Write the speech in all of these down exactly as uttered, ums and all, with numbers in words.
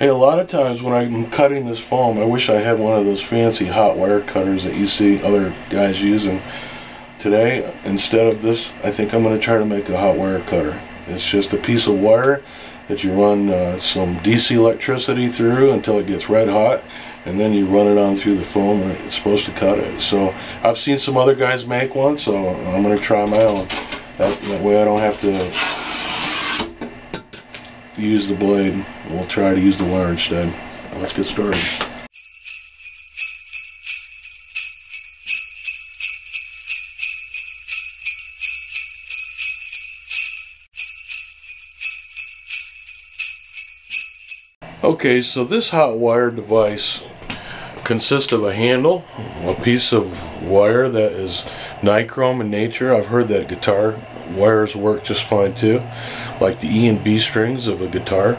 Hey, a lot of times when I'm cutting this foam, I wish I had one of those fancy hot wire cutters that you see other guys using. Today, instead of this, I think I'm going to try to make a hot wire cutter. It's just a piece of wire that you run uh, some D C electricity through until it gets red hot, and then you run it on through the foam and it's supposed to cut it. So I've seen some other guys make one, so I'm going to try my own. That, that way I don't have to use the blade. We'll try to use the wire instead. Let's get started. Okay, so this hot wire device consists of a handle, a piece of wire that is nichrome in nature. I've heard that guitar wires work just fine too, like the E and B strings of a guitar.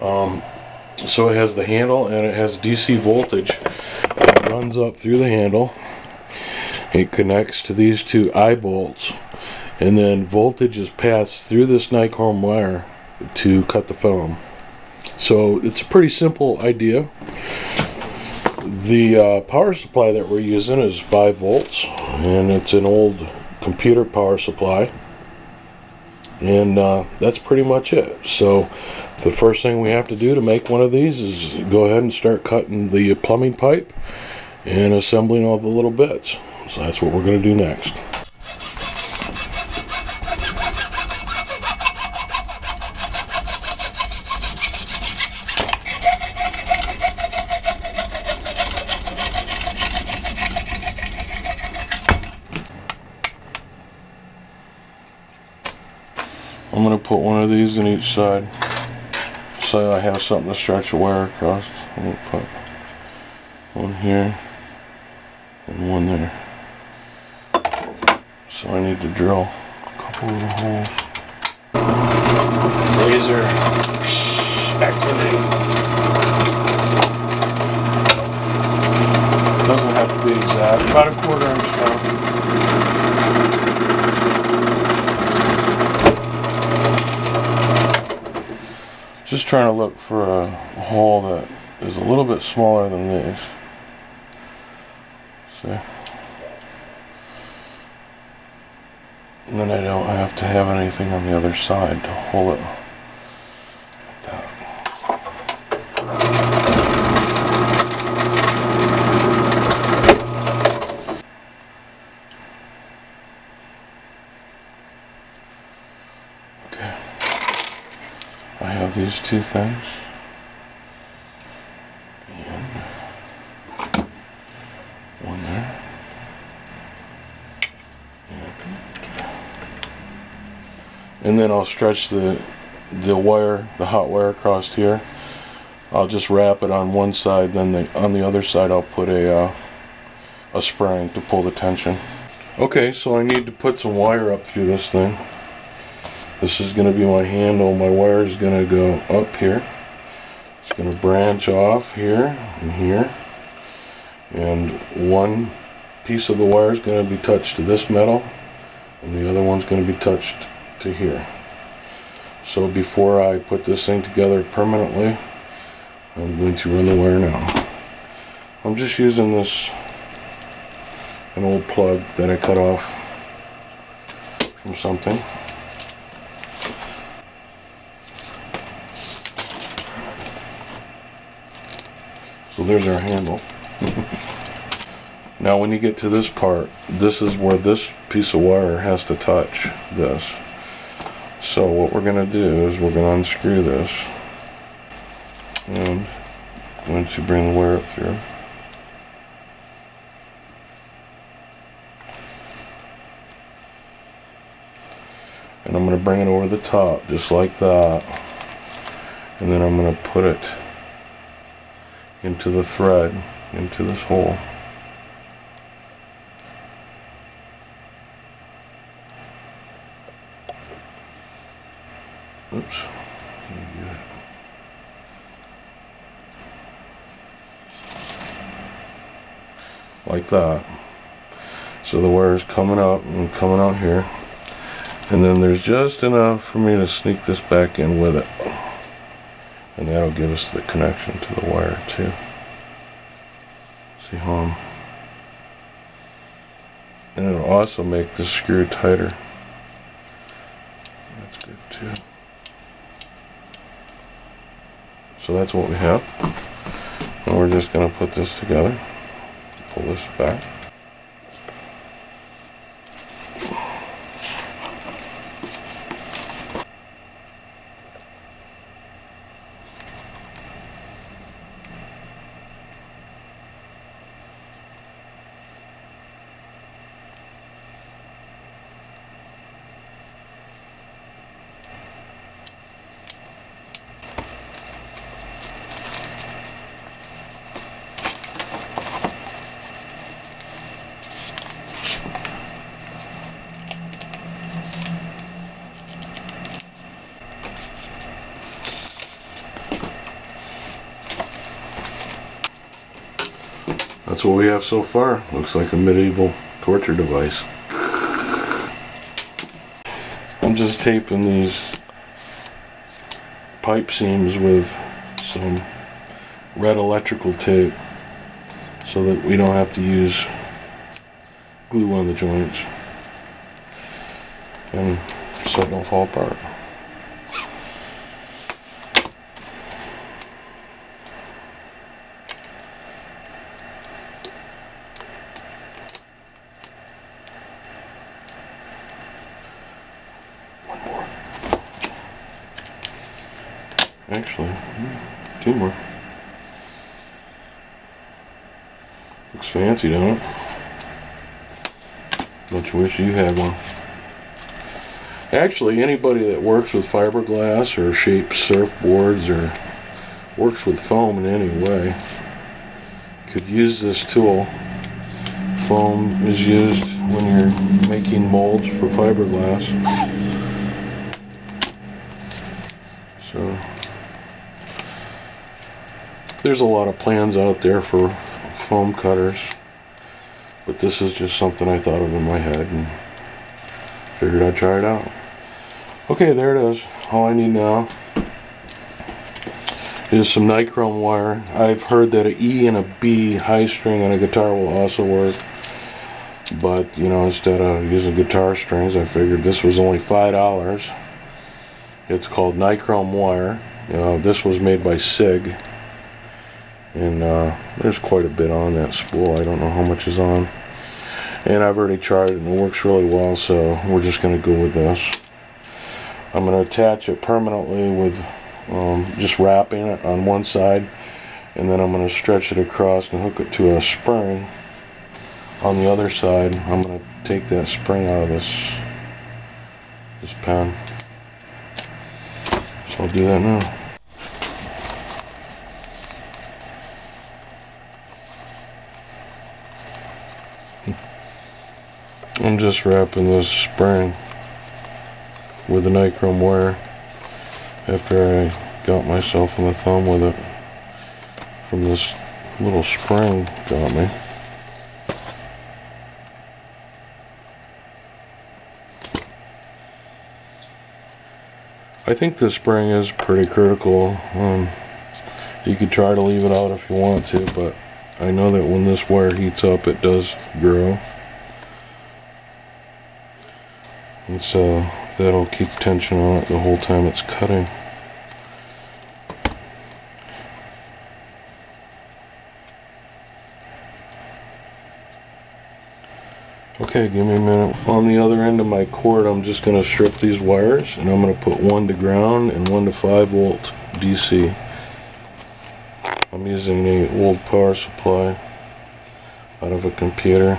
Um, so it has the handle and it has D C voltage that runs up through the handle. It connects to these two eye bolts, and then voltage is passed through this nichrome wire to cut the foam. So it's a pretty simple idea. The uh, power supply that we're using is five volts, and it's an old computer power supply, and uh, that's pretty much it. So the first thing we have to do to make one of these is go ahead and start cutting the plumbing pipe and assembling all the little bits. So that's what we're going to do next. I'm going to put one of these in each side. So I have something to stretch the wire across. I'm going to put one here and one there. So I need to drill a couple little holes. Laser activating. Doesn't have to be exact. About a quarter inch down. Just trying to look for a hole that is a little bit smaller than this. So, and then I don't have to have anything on the other side to hold it like that. Okay. I have these two things, and one there, and then I'll stretch the the wire, the hot wire across here. I'll just wrap it on one side, then the, on the other side I'll put a uh, a spring to pull the tension. Okay, so I need to put some wire up through this thing. This is going to be my handle. My wire is going to go up here. It's going to branch off here and here. And one piece of the wire is going to be touched to this metal, and the other one's going to be touched to here. So before I put this thing together permanently, I'm going to run the wire now. I'm just using this, an old plug that I cut off from something. So there's our handle. Now when you get to this part, this is where this piece of wire has to touch this. So what we're going to do is we're going to unscrew this, and I'm going to bring the wire up through. And I'm going to bring it over the top just like that, and then I'm going to put it into the thread, into this hole. Oops. Like that. So the wire is coming up and coming out here, and then there's just enough for me to sneak this back in with it. and that'll give us the connection to the wire too. See how I'm, and it'll also make this screw tighter. That's good too. So that's what we have. And we're just going to put this together. Pull this back. That's what we have so far. Looks like a medieval torture device. I'm just taping these pipe seams with some red electrical tape so that we don't have to use glue on the joints and so it don't fall apart. Actually, two more. Looks fancy, don't it? Don't you wish you had one? Actually, anybody that works with fiberglass or shaped surfboards or works with foam in any way could use this tool. Foam is used when you're making molds for fiberglass. So there's a lot of plans out there for foam cutters, but this is just something I thought of in my head and figured I'd try it out. Okay, there it is. All I need now is some nichrome wire. I've heard that an E and a B high string on a guitar will also work, but you know, instead of using guitar strings, I figured this was only five dollars. It's called nichrome wire. Uh, this was made by Sig. And uh, there's quite a bit on that spool. I don't know how much is on. And I've already tried it and it works really well, so we're just going to go with this. I'm going to attach it permanently with um, just wrapping it on one side, and then I'm going to stretch it across and hook it to a spring on the other side. I'm going to take that spring out of this, this pen. So I'll do that now. I'm just wrapping this spring with the nichrome wire after I got myself in the thumb with it from this little spring got me. I think this spring is pretty critical. Um, you could try to leave it out if you want to, but I know that when this wire heats up it does grow. And so that'll keep tension on it the whole time it's cutting. Okay, give me a minute. On the other end of my cord, I'm just going to strip these wires, and I'm going to put one to ground and one to five volt D C. I'm using the old power supply out of a computer.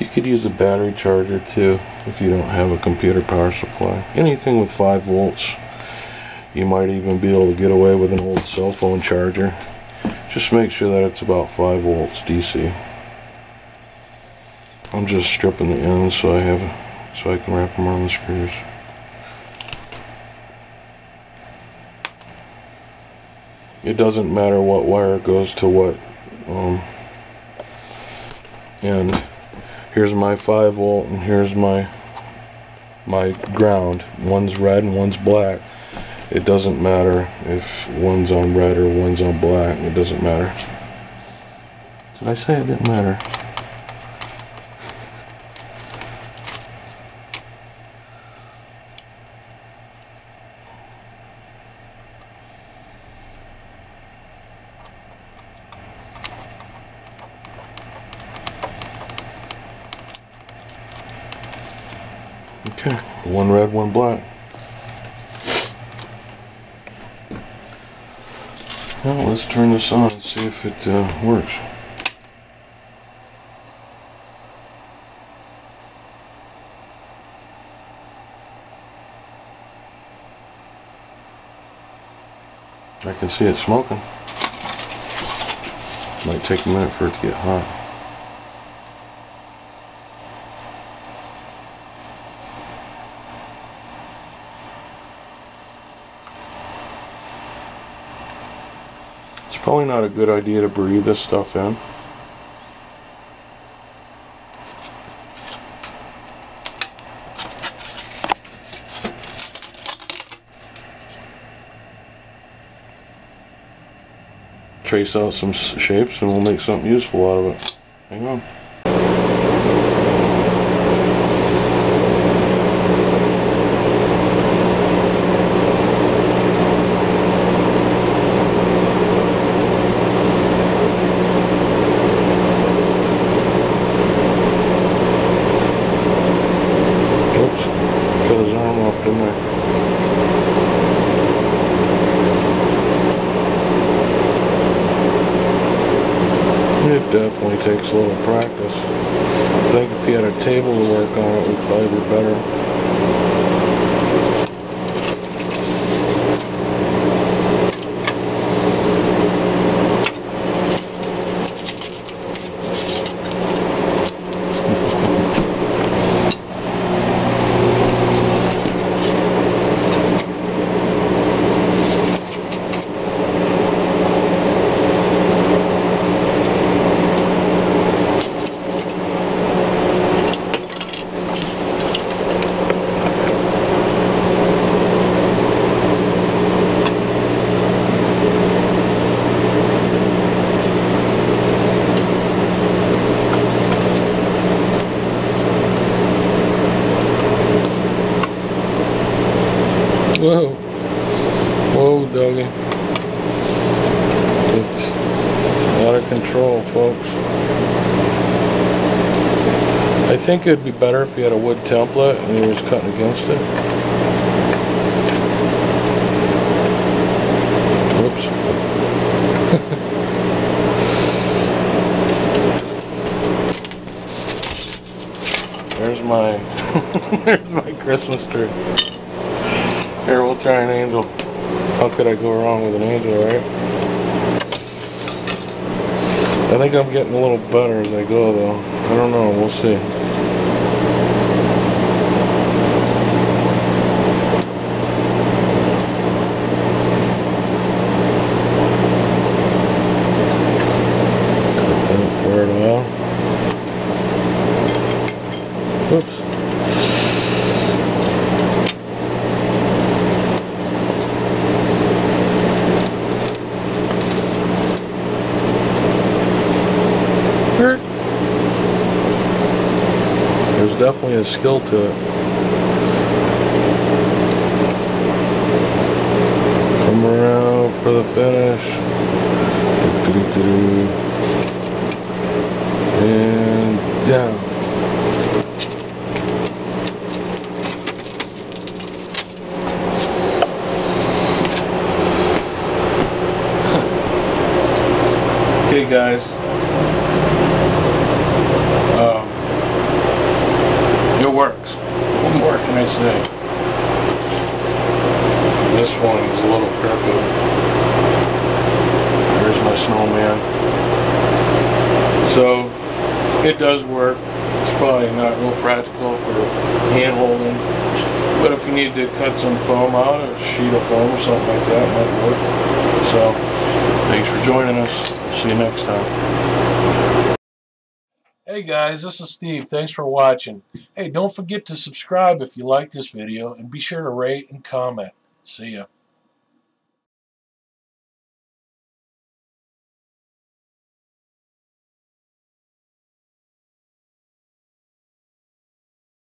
You could use a battery charger too if you don't have a computer power supply. Anything with five volts. You might even be able to get away with an old cell phone charger. Just make sure that it's about five volts D C. I'm just stripping the ends so I have so I can wrap them around the screws. It doesn't matter what wire goes to what um, end. Here's my five volt and here's my my ground. One's red and one's black. It doesn't matter if one's on red or one's on black. It doesn't matter. Did I say it didn't matter? Okay, one red, one black. Well, let's turn this on and see if it uh, works. I can see it smoking. Might take a minute for it to get hot. Probably not a good idea to breathe this stuff in. Trace out some shapes and we'll make something useful out of it. Hang on. Definitely takes a little practice. I think if you had a table to work on, it would probably be better. Whoa, whoa, doggy. It's out of control, folks. I think it would be better if you had a wood template and you was cutting against it. Whoops. There's my, there's my Christmas tree. Here, we'll try an angel. How could I go wrong with an angel, right? I think I'm getting a little better as I go, though. I don't know. We'll see. Cut that part out. Whoops. Definitely a skill to it. Come around for the finish. And down. Okay, guys. Um, It works. What more can I say? This one is a little crooked. There's my snowman. So, it does work. It's probably not real practical for hand holding. But if you need to cut some foam out, a sheet of foam or something like that, it might work. So, thanks for joining us. See you next time. Hey guys, this is Steve. Thanks for watching. Hey, don't forget to subscribe if you like this video, and be sure to rate and comment. See ya.